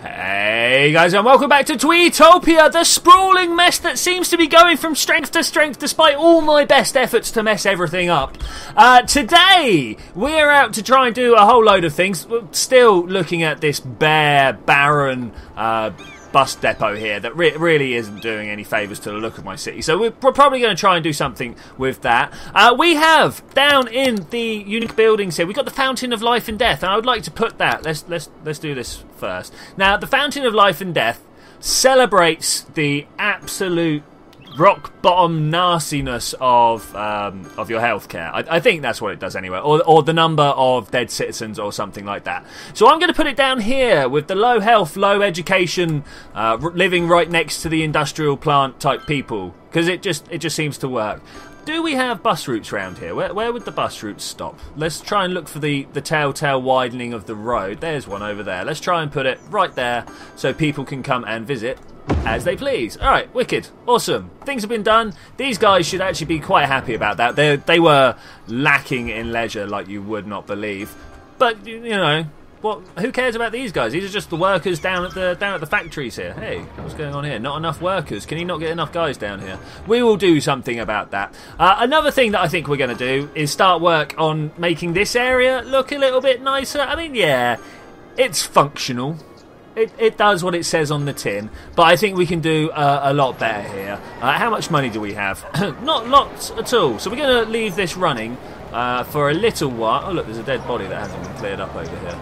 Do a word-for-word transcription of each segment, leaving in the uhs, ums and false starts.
Hey guys, and welcome back to Tweetopia, the sprawling mess that seems to be going from strength to strength despite all my best efforts to mess everything up. Uh, today, we're out to try and do a whole load of things. We're still looking at this bare, barren uh, bus depot here that re really isn't doing any favours to the look of my city. So we're probably going to try and do something with that. Uh, we have, down in the unique buildings here, we've got the Fountain of Life and Death, and I would like to put that, let's, let's, let's do this first. Now, the Fountain of Life and Death celebrates the absolute rock bottom nastiness of um, of your healthcare. I, I think that's what it does anyway, or, or the number of dead citizens or something like that. So I'm going to put it down here with the low health, low education, uh, living right next to the industrial plant type people, because it just it just seems to work. Do we have bus routes around here? Where, where would the bus routes stop? Let's try and look for the, the telltale widening of the road. There's one over there. Let's try and put it right there so people can come and visit as they please. Alright, wicked. Awesome. Things have been done. These guys should actually be quite happy about that. They, they were lacking in leisure like you would not believe. But, you know, what? Who cares about these guys? These are just the workers down at the down at the factories here. Hey, what's going on here? Not enough workers. Can you not get enough guys down here? We will do something about that. Uh, another thing that I think we're going to do is start work on making this area look a little bit nicer. I mean, yeah, it's functional. It, it does what it says on the tin, but I think we can do uh, a lot better here. Uh, how much money do we have? Not lots at all. So we're going to leave this running uh, for a little while. Oh, look, there's a dead body that hasn't been cleared up over here.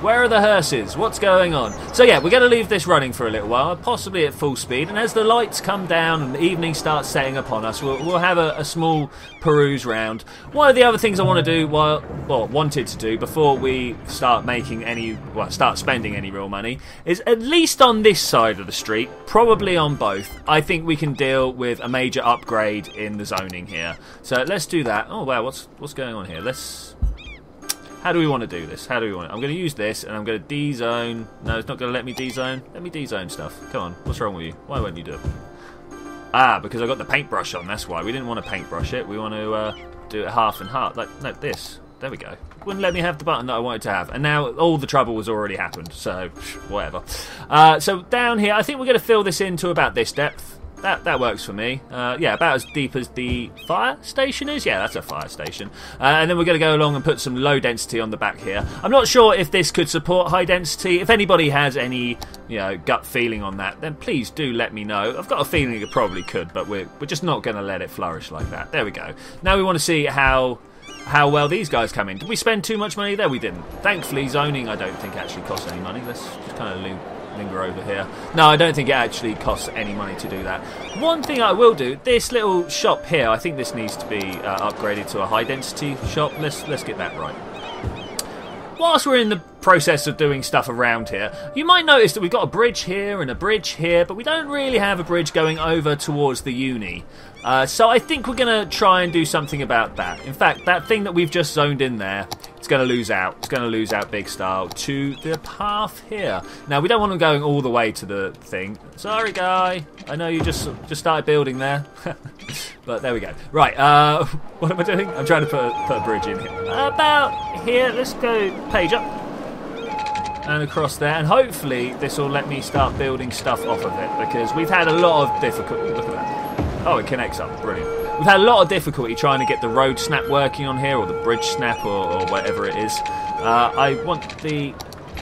Where are the hearses? What's going on? So yeah, we're going to leave this running for a little while, possibly at full speed, and as the lights come down and the evening starts setting upon us, we'll, we'll have a, a small peruse round. One of the other things I want to do, while, well, wanted to do before we start making any, well, start spending any real money, is at least on this side of the street, probably on both, I think we can deal with a major upgrade in the zoning here. So let's do that. Oh wow, what's what's going on here? Let's. How do we want to do this? How do we want it? I'm going to use this, and I'm going to dezone. No, it's not going to let me dezone. Let me dezone stuff. Come on, what's wrong with you? Why won't you do it? Ah, because I got the paintbrush on. That's why. We didn't want to paintbrush it. We want to uh, do it half and half, like like this. There we go. Wouldn't let me have the button that I wanted to have, and now all the trouble has already happened. So whatever. Uh, so down here, I think we're going to fill this in to about this depth. That, that works for me. Uh, yeah, about as deep as the fire station is. Yeah, that's a fire station. Uh, and then we're going to go along and put some low density on the back here. I'm not sure if this could support high density. If anybody has any, you know, gut feeling on that, then please do let me know. I've got a feeling it probably could, but we're, we're just not going to let it flourish like that. There we go. Now we want to see how... how well these guys come in. Did we spend too much money there? We didn't. Thankfully, zoning I don't think actually costs any money. Let's just kind of loop. Linger over here. No, I don't think it actually costs any money to do that. One thing I will do, this little shop here, I think this needs to be uh, upgraded to a high density shop. Let's let's get that right. Whilst we're in the process of doing stuff around here, you might notice that we've got a bridge here and a bridge here, but we don't really have a bridge going over towards the uni. Uh, so I think we're going to try and do something about that. In fact, that thing that we've just zoned in there, it's going to lose out. It's going to lose out big style to the path here. Now, we don't want them going all the way to the thing. Sorry, guy. I know you just just started building there. But there we go. Right, uh, what am I doing? I'm trying to put a, put a bridge in here. About here. Let's go page up. And across there, and hopefully this will let me start building stuff off of it, because we've had a lot of difficulty. Look at that. Oh, it connects up. Brilliant. We've had a lot of difficulty trying to get the road snap working on here, or the bridge snap, or, or whatever it is. Uh, I want the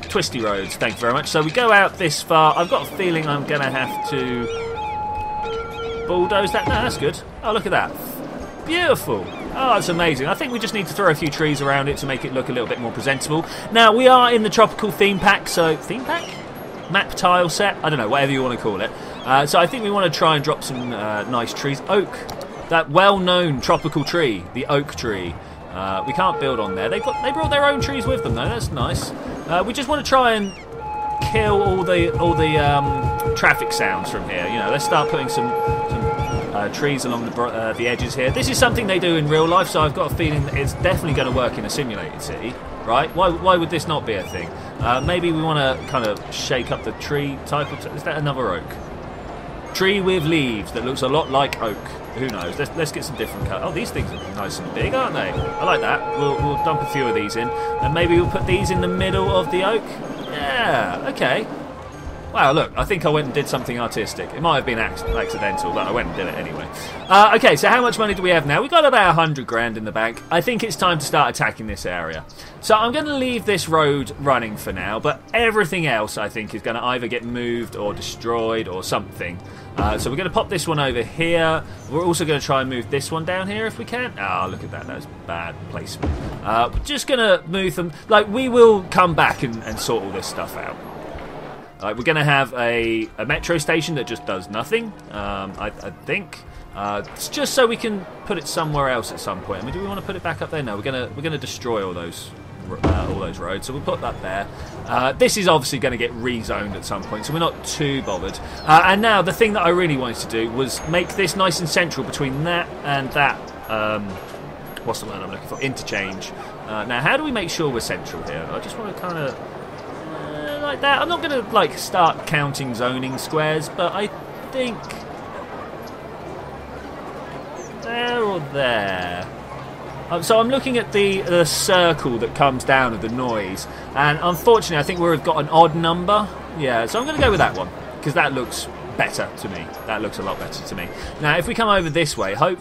twisty roads, thank you very much. So we go out this far. I've got a feeling I'm going to have to bulldoze that. No, that's good. Oh, look at that. Beautiful. Oh, that's amazing. I think we just need to throw a few trees around it to make it look a little bit more presentable. Now, we are in the tropical theme pack, so... Theme pack? Map tile set? I don't know, whatever you want to call it. Uh, so I think we want to try and drop some uh, nice trees. Oak. That well-known tropical tree. The oak tree. Uh, we can't build on there. They got, they brought their own trees with them, though. That's nice. Uh, we just want to try and kill all the, all the um, traffic sounds from here. You know, let's start putting some... some Uh, trees along the, uh, the edges here. This is something they do in real life, so I've got a feeling that it's definitely going to work in a simulated city, right? Why, why would this not be a thing? Uh, maybe we want to kind of shake up the tree type of... Is that another oak? Tree with leaves that looks a lot like oak. Who knows? Let's, let's get some different colour. Oh, these things are nice and big, aren't they? I like that. We'll, we'll dump a few of these in, and maybe we'll put these in the middle of the oak. Yeah, okay. Wow, look, I think I went and did something artistic. It might have been ac accidental, but I went and did it anyway. Uh, okay, so how much money do we have now? We've got about a hundred grand in the bank. I think it's time to start attacking this area. So I'm going to leave this road running for now, but everything else I think is going to either get moved or destroyed or something. Uh, so we're going to pop this one over here. We're also going to try and move this one down here if we can. Ah, oh, look at that. That was bad placement. Uh, we're just going to move them. Like, we will come back and, and sort all this stuff out. Uh, we're going to have a, a metro station that just does nothing, um, I, I think. Uh, it's just so we can put it somewhere else at some point. I mean, do we want to put it back up there? No, we're going to we're going to destroy all those uh, all those roads. So we'll put that there. Uh, this is obviously going to get rezoned at some point, so we're not too bothered. Uh, and now the thing that I really wanted to do was make this nice and central between that and that. Um, what's the word I'm looking for? Interchange. Uh, now, how do we make sure we're central here? I just want to kind of. Like that. I'm not going to like start counting zoning squares, but I think there or there. Um, so I'm looking at the, the circle that comes down with the noise, and unfortunately I think we've got an odd number. Yeah, so I'm going to go with that one because that looks better to me. That looks a lot better to me. Now if we come over this way, hope.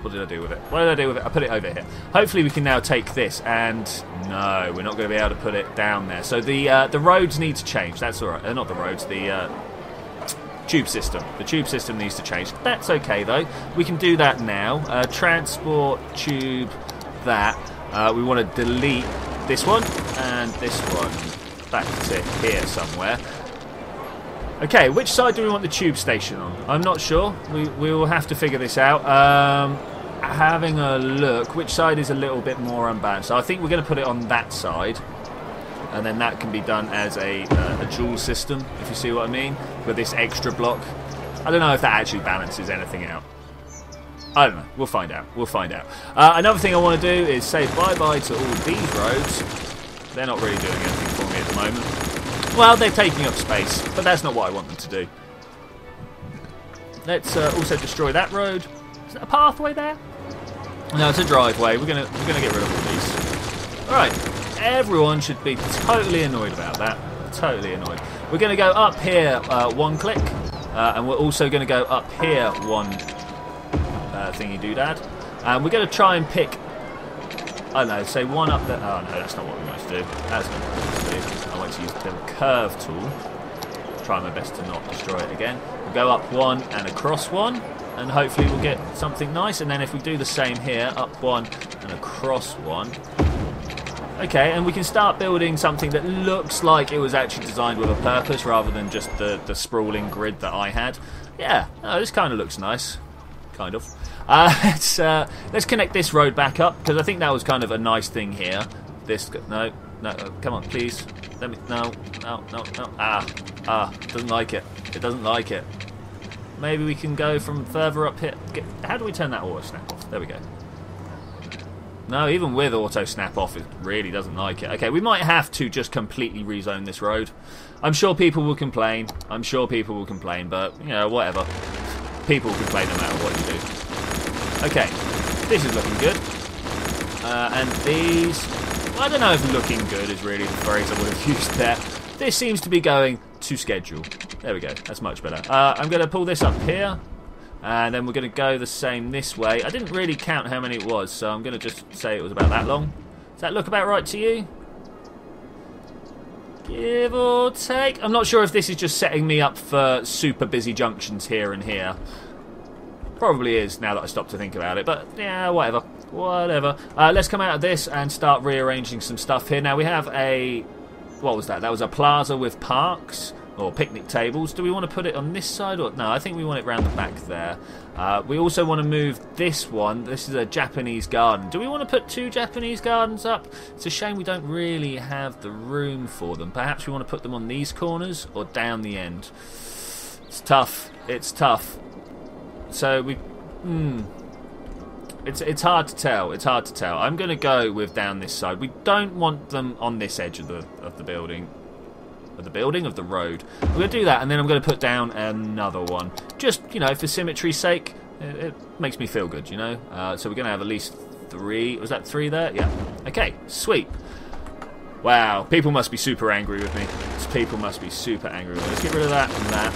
What did I do with it? What did I do with it? I put it over here. Hopefully we can now take this and... No, we're not going to be able to put it down there. So the uh, the roads need to change. That's all right. Uh, not the roads, the uh, tube system. The tube system needs to change. That's okay, though. We can do that now. Uh, transport, tube, that. Uh, we want to delete this one and this one. Back to here somewhere. Okay, which side do we want the tube station on? I'm not sure. We, we will have to figure this out. Um... Having a look, which side is a little bit more unbalanced? So I think we're going to put it on that side, and then that can be done as a, uh, a dual system, if you see what I mean, with this extra block. I don't know if that actually balances anything out. I don't know. We'll find out. We'll find out. Uh, another thing I want to do is say bye-bye to all these roads. They're not really doing anything for me at the moment. Well, they're taking up space, but that's not what I want them to do. Let's uh, also destroy that road. Is that a pathway there? No, it's a driveway. We're gonna we're gonna get rid of all these. All right, everyone should be totally annoyed about that. Totally annoyed. We're gonna go up here uh, one click, uh, and we're also gonna go up here one uh, thingy doodad, and we're gonna try and pick. I don't know, say one up there. Oh no, that's not what we want to do. That's not what we want to do. I want to use the curve tool. Try my best to not destroy it again. We'll go up one and across one. And hopefully we'll get something nice. And then if we do the same here, up one and across one. Okay, and we can start building something that looks like it was actually designed with a purpose rather than just the, the sprawling grid that I had. Yeah, no, this kind of looks nice. Kind of. Uh, let's, uh, let's connect this road back up because I think that was kind of a nice thing here. This, no, no, come on, please. Let me, no, no, no, no. Ah, ah, doesn't like it. It doesn't like it. Maybe we can go from further up here. Get, how do we turn that auto snap off? There we go. No, even with auto snap off, it really doesn't like it. Okay, we might have to just completely rezone this road. I'm sure people will complain. I'm sure people will complain, but, you know, whatever. People complain no matter what you do. Okay, this is looking good. Uh, and these... I don't know if looking good is really the phrase I would have used there. This seems to be going to schedule. There we go, that's much better. Uh, I'm going to pull this up here, and then we're going to go the same this way. I didn't really count how many it was, so I'm going to just say it was about that long. Does that look about right to you? Give or take. I'm not sure if this is just setting me up for super busy junctions here and here. Probably is, now that I stop to think about it, but yeah, whatever. Whatever. Uh, let's come out of this and start rearranging some stuff here. Now we have a... What was that? That was a plaza with parks. Or picnic tables. Do we want to put it on this side or no? I think we want it round the back there. Uh, we also want to move this one. This is a Japanese garden. Do we want to put two Japanese gardens up? It's a shame we don't really have the room for them. Perhaps we want to put them on these corners or down the end. It's tough. It's tough. So we, mm, it's it's hard to tell. It's hard to tell. I'm going to go with down this side. We don't want them on this edge of the of the building. Of the building, of the road. I'm going to do that, and then I'm going to put down another one. Just, you know, for symmetry's sake, it, it makes me feel good, you know? Uh, so we're going to have at least three. Was that three there? Yeah. Okay, sweet. Wow, people must be super angry with me. people must be super angry. Let's get rid of that and that.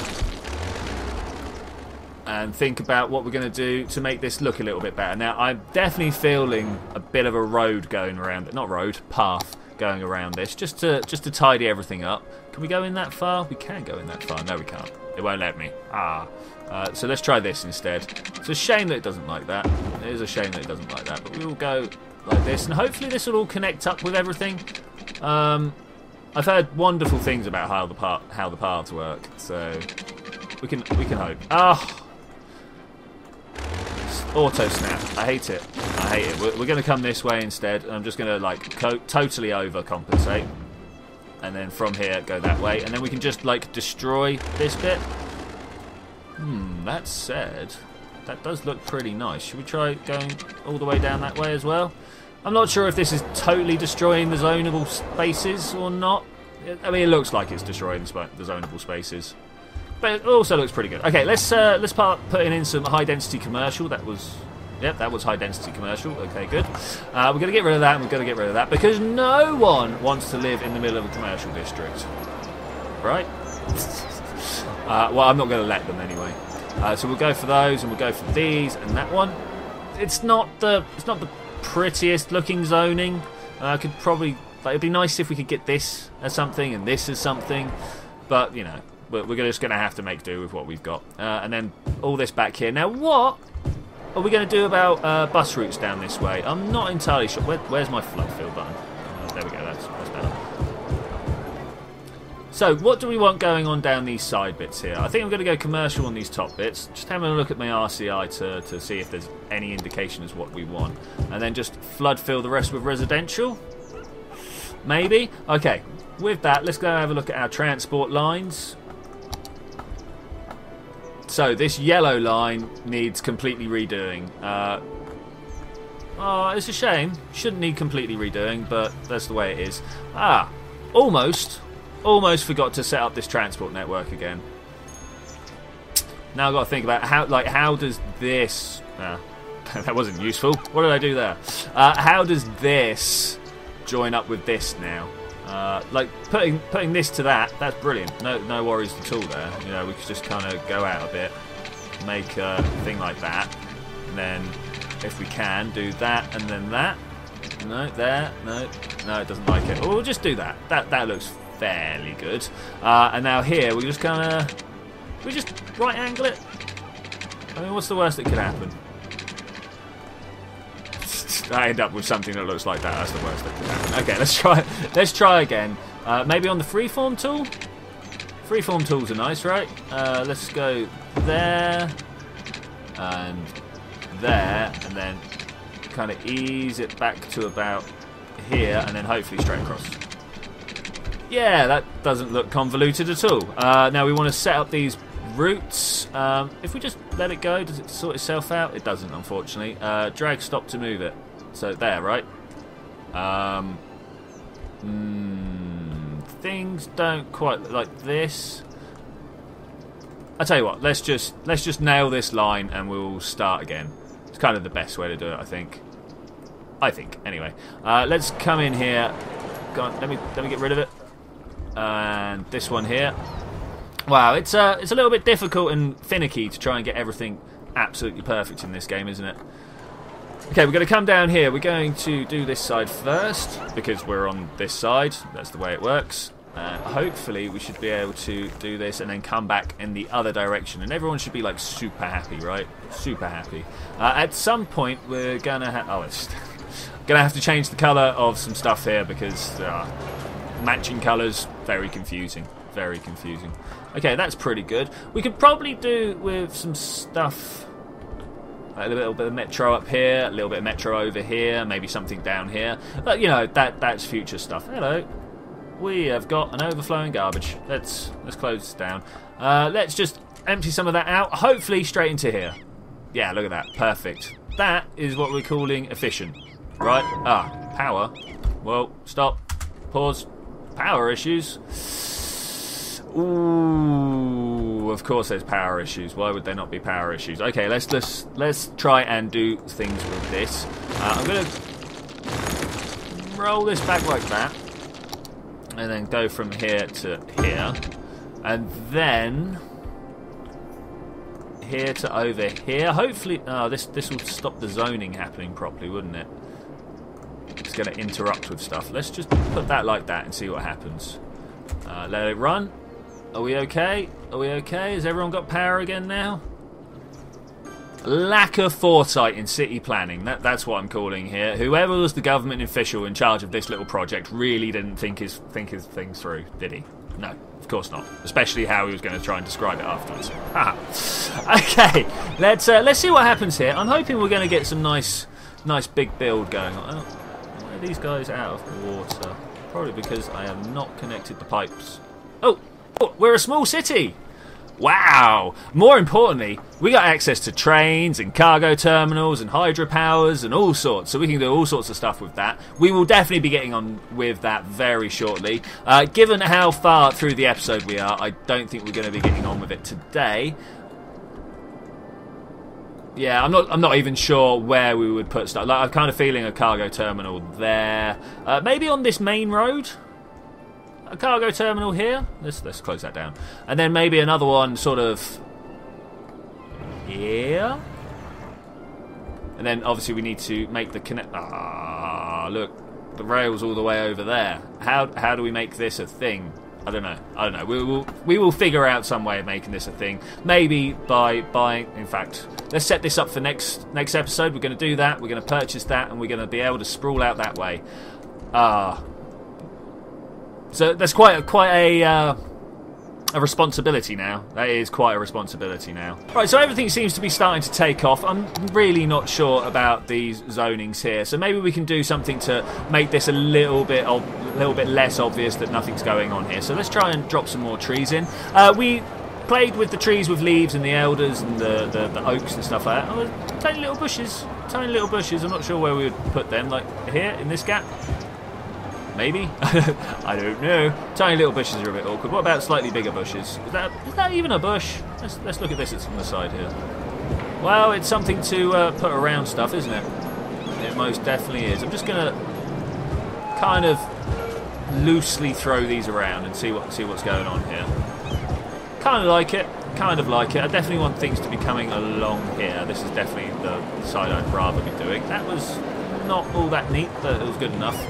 And think about what we're going to do to make this look a little bit better. Now, I'm definitely feeling a bit of a road going around. Not road, path going around this. Just to, just to tidy everything up. Can we go in that far? We can go in that far. No, we can't. It won't let me. Ah. Uh, so let's try this instead. It's a shame that it doesn't like that. It is a shame that it doesn't like that. But we will go like this. And hopefully this will all connect up with everything. Um, I've heard wonderful things about how the, par how the paths work. So we can, we can hope. Ah. Auto snap. I hate it. I hate it. We're, we're going to come this way instead. And I'm just going to like co totally overcompensate, and then from here go that way, and then we can just like destroy this bit. Hmm. That said, that does look pretty nice. Should we try going all the way down that way as well? I'm not sure if this is totally destroying the zonable spaces or not. I mean, it looks like it's destroying the zonable spaces. But it also looks pretty good. Okay, let's uh, let's part putting in some high density commercial. That was, yep, that was high density commercial. Okay, good. Uh, we're gonna get rid of that. and We're gonna get rid of that because no one wants to live in the middle of a commercial district, right? uh, well, I'm not gonna let them anyway. Uh, so we'll go for those, and we'll go for these and that one. It's not the it's not the prettiest looking zoning. I uh, could probably like, it'd be nice if we could get this as something and this as something, but you know. We're just going to have to make do with what we've got. Uh, and then all this back here. Now, what are we going to do about uh, bus routes down this way? I'm not entirely sure. Where, where's my flood fill button? Uh, there we go. That's, that's better. So, what do we want going on down these side bits here? I think I'm going to go commercial on these top bits. Just having a look at my R C I to, to see if there's any indication as what we want. And then just flood fill the rest with residential? Maybe? Okay. With that, let's go have a look at our transport lines. So this yellow line needs completely redoing. Uh, oh, it's a shame. Shouldn't need completely redoing, but that's the way it is. Ah, almost, almost forgot to set up this transport network again. Now I've got to think about how, like, how does this? Uh, that wasn't useful. What did I do there? Uh, how does this join up with this now? Uh, like putting putting this to that, that's brilliant. No no worries at all there. You know, we could just kind of go out a bit, make a thing like that, and then if we can do that and then that. No, there, no, no, it doesn't like it. Well, we'll just do that. That that looks fairly good. Uh, and now here we just kind of we just right angle it. I mean, what's the worst that could happen? I end up with something that looks like that. That's the worst that could happen. Okay, let's try. Let's try again. Uh, maybe on the freeform tool. Freeform tools are nice, right? Uh, let's go there and there, and then kind of ease it back to about here, and then hopefully straight across. Yeah, that doesn't look convoluted at all. Uh, now we want to set up these routes. Um, if we just let it go, does it sort itself out? It doesn't, unfortunately. Uh, drag stop to move it. So there, right? Um, mm, things don't quite look like this. I tell you what, let's just let's just nail this line and we'll start again. It's kind of the best way to do it, I think. I think anyway. Uh, let's come in here. Go on, let me let me get rid of it. And this one here. Wow, it's uh, it's a little bit difficult and finicky to try and get everything absolutely perfect in this game, isn't it? Okay, we're going to come down here. We're going to do this side first because we're on this side. That's the way it works. Uh, hopefully, we should be able to do this and then come back in the other direction. And everyone should be, like, super happy, right? Super happy. Uh, at some point, we're going to have... Oh, it's going to have to change the colour of some stuff here because uh, matching colours, very confusing. Very confusing. Okay, that's pretty good. We could probably do with some stuff... A little bit of metro up here, a little bit of metro over here, maybe something down here. But you know, that that's future stuff. Hello, we have got an overflowing garbage. Let's let's close this down. Uh, let's just empty some of that out. Hopefully, straight into here. Yeah, look at that, perfect. That is what we're calling efficient, right? Ah, power. Well, stop. Pause. Power issues. Ooh. Of course there's power issues. Why would there not be power issues? Okay, let's let's, let's try and do things with this. Uh, I'm going to roll this back like that. and then go from here to here, and then here to over here. Hopefully, oh, this this will stop the zoning happening properly, wouldn't it? It's going to interrupt with stuff. Let's just put that like that and see what happens. Uh, let it run. Are we okay? Are we okay? Has everyone got power again now? Lack of foresight in city planning. That, that's what I'm calling here. Whoever was the government official in charge of this little project really didn't think his think his thing through, did he? No, of course not. Especially how he was going to try and describe it afterwards. Okay, let's uh, let's see what happens here. I'm hoping we're going to get some nice nice big build going on. Oh, why are these guys out of water? Probably because I have not connected the pipes. Oh, oh we're a small city. Wow! More importantly, we got access to trains and cargo terminals and hydropowers and all sorts, so we can do all sorts of stuff with that. We will definitely be getting on with that very shortly. Uh, given how far through the episode we are, I don't think we're going to be getting on with it today. Yeah, I'm not. I'm not even sure where we would put stuff. Like, I'm kind of feeling a cargo terminal there, uh, maybe on this main road. A cargo terminal here. Let's let's close that down, and then maybe another one sort of here. And then obviously we need to make the connect. Ah, look, the rail's all the way over there. How how do we make this a thing? I don't know. I don't know. We will we will figure out some way of making this a thing. Maybe by buying. In fact, let's set this up for next next episode. We're going to do that. We're going to purchase that, and we're going to be able to sprawl out that way. Ah. So that's quite a, quite a uh, a responsibility now. That is quite a responsibility now. Right, so everything seems to be starting to take off. I'm really not sure about these zonings here, so maybe we can do something to make this a little bit of, a little bit less obvious that nothing's going on here. So let's try and drop some more trees in. Uh, we played with the trees with leaves and the elders and the, the, the oaks and stuff like that. Oh, tiny little bushes, tiny little bushes. I'm not sure where we would put them, like here in this gap. Maybe? I don't know. Tiny little bushes are a bit awkward. What about slightly bigger bushes? Is that, is that even a bush? Let's, let's look at this. It's from the side here. Well, it's something to uh, put around stuff, isn't it? It most definitely is. I'm just going to kind of loosely throw these around and see what see what's going on here. Kind of like it. Kind of like it. I definitely want things to be coming along here. This is definitely the side I'd rather be doing. That was not all that neat, but it was good enough.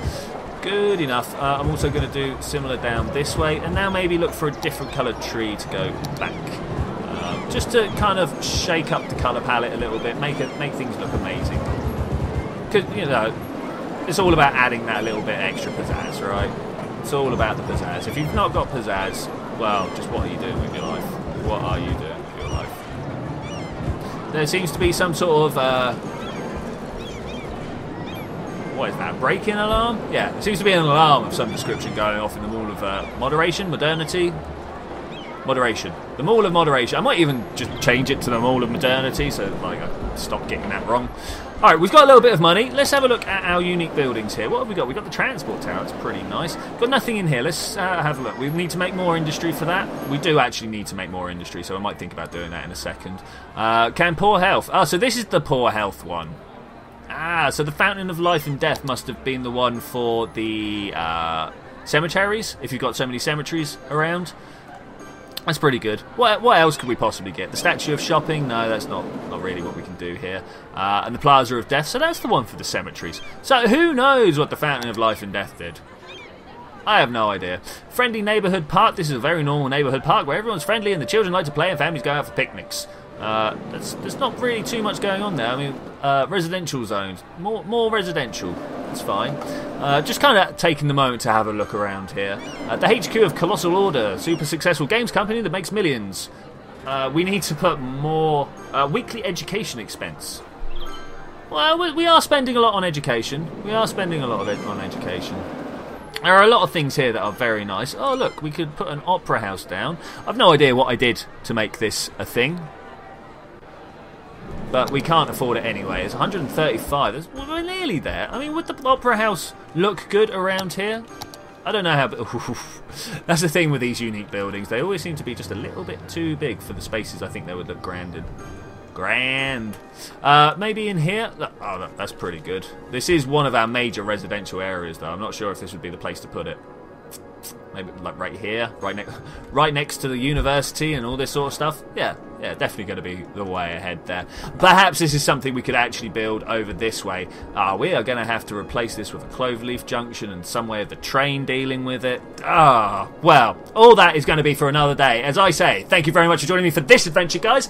Good enough. Uh, I'm also going to do similar down this way, and now maybe look for a different coloured tree to go back, uh, just to kind of shake up the colour palette a little bit, make it make things look amazing. Because you know, it's all about adding that little bit extra pizzazz, right? It's all about the pizzazz. If you've not got pizzazz, well, just what are you doing with your life? What are you doing with your life? There seems to be some sort of. Uh, What is that? Break-in alarm? Yeah, it seems to be an alarm of some description going off in the Mall of uh, Moderation, Modernity, Moderation. The Mall of Moderation. I might even just change it to the Mall of Modernity, so like I stop getting that wrong. All right, we've got a little bit of money. Let's have a look at our unique buildings here. What have we got? We've got the Transport Tower. It's pretty nice. Got nothing in here. Let's uh, have a look. We need to make more industry for that. We do actually need to make more industry, so I might think about doing that in a second. Uh, can poor health? Oh, so this is the poor health one. Ah, so the Fountain of Life and Death must have been the one for the uh, cemeteries, if you've got so many cemeteries around. That's pretty good. What, what else could we possibly get? The Statue of Shopping? No, that's not, not really what we can do here. Uh, and the Plaza of Death, so that's the one for the cemeteries. So who knows what the Fountain of Life and Death did? I have no idea. Friendly neighborhood park. This is a very normal neighborhood park where everyone's friendly and the children like to play and families go out for picnics. Uh, there's, there's not really too much going on there. I mean, uh, residential zones, more more residential. It's fine. Uh, just kind of taking the moment to have a look around here. Uh, the H Q of Colossal Order, super successful games company that makes millions. Uh, we need to put more uh, weekly education expense. Well, we, we are spending a lot on education. We are spending a lot of it on education. There are a lot of things here that are very nice. Oh look, we could put an opera house down. I've no idea what I did to make this a thing. But we can't afford it anyway. It's one hundred thirty-five. We're nearly there. I mean, would the opera house look good around here? I don't know how... But, oof, that's the thing with these unique buildings. They always seem to be just a little bit too big for the spaces I think they would look grand in. Grand. Uh, maybe in here? Oh, that's pretty good. This is one of our major residential areas, though. I'm not sure if this would be the place to put it. Maybe like right here, right next, right next to the university and all this sort of stuff. Yeah, yeah, definitely going to be the way ahead there. Perhaps this is something we could actually build over this way. Ah, uh, we are going to have to replace this with a cloverleaf junction and some way of the train dealing with it. Ah, well, all that is going to be for another day. As I say, thank you very much for joining me for this adventure, guys.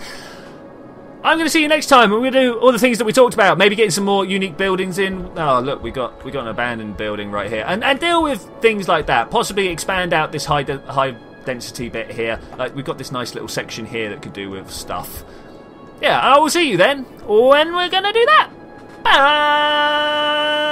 I'm going to see you next time, and we're going to do all the things that we talked about. Maybe getting some more unique buildings in. Oh, look, we got we got an abandoned building right here, and and deal with things like that. Possibly expand out this high de high density bit here. Like we've got this nice little section here that could do with stuff. Yeah, I will see you then when we're going to do that. Bye.